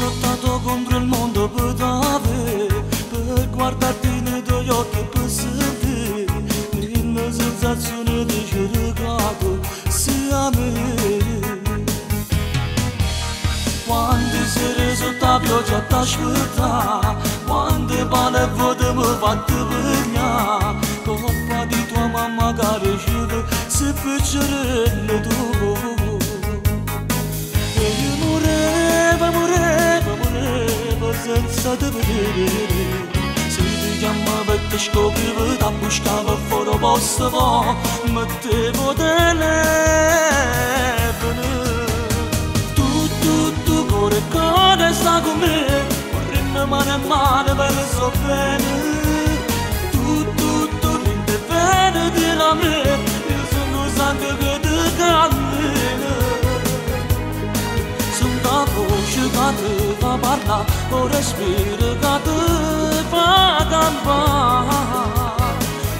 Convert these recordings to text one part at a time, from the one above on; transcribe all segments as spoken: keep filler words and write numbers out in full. lottato contro il mondo per dare, per guardarti nei tuoi occhi e per sentire una sensazione di cercato se a me. Quando sere sotto la pioggia t'ascolta, quando pare vuote mi fatti venire, coppa di tua mamma care scende se piccere tu. Să te vedere, să te cheamă pe te școpivă, dar pușcavă fără bostăvă, mă te modele până. Tu, tu, tu, gore, care s-a cu mine, o rină mare, mare, vele s-o venă. Tu, tu, tu, rinte, venă de la mine, eu să nu s-a găgătă ca mine. Sunt apuși ca tăva parla, o respiră ca tăva dampa,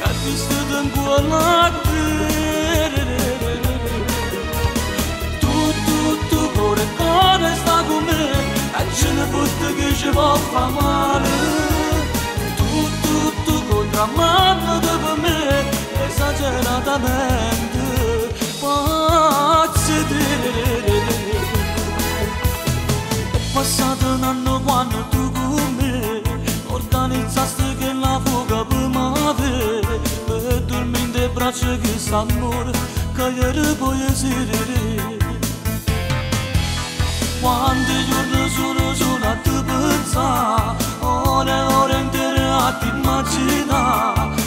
ca tiste dăm cu o lactere. Tu, tu, tu, ore care sta cu mine, ai ce ne pută gâșeva famale. Tu, tu, tu, contra mamă de pe mine, exageratamente față de rele. Pasat un anno quando tu cu me organizzaste che la fuga pe mare, pe dorminte de brațe che s'amor, că ieri poezire. Quando giorno sono sono a te pensa, ore ore intere a te immagina,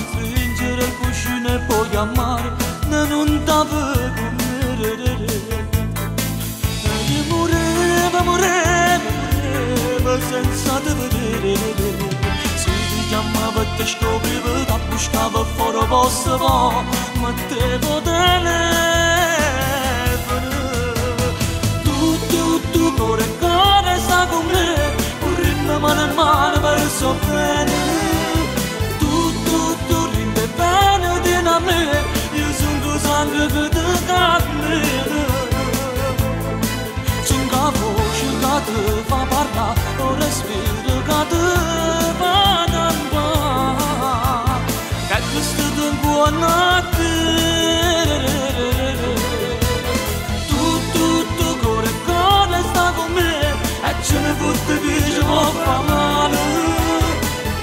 stringere il cuscino e poi amare, ne non t'ave cu me. E moreva, moreva, senza te vedere, se ti chiamava te scopriva, da buscava fuori vostra va, ma te potele. Tu, tu, tu, core care sta con me, un ritmo male in male verso bene. Tu, tu, tu, rinde bene din a me, io sunt o sangre che te cadmele. Sunt ca voce ca te va parla, respiră ca tăva dampa, ca-i crestă din buonate. Tu, tu, tu, core care sta cu mine, ai ce ne pută grijă o famală.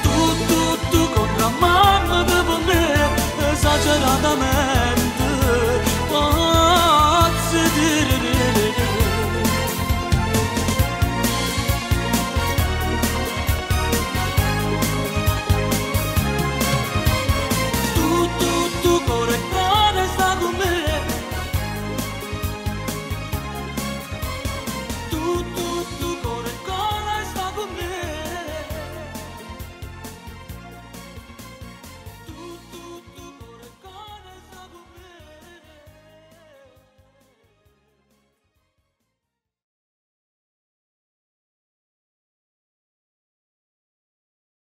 Tu, tu, tu, contra mamă de pe mine, exageratamente.